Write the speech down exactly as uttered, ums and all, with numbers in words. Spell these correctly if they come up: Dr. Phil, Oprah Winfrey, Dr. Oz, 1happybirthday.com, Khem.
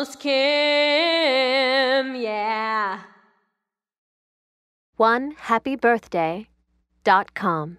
almost Khem, yeah. one happy birthday dot com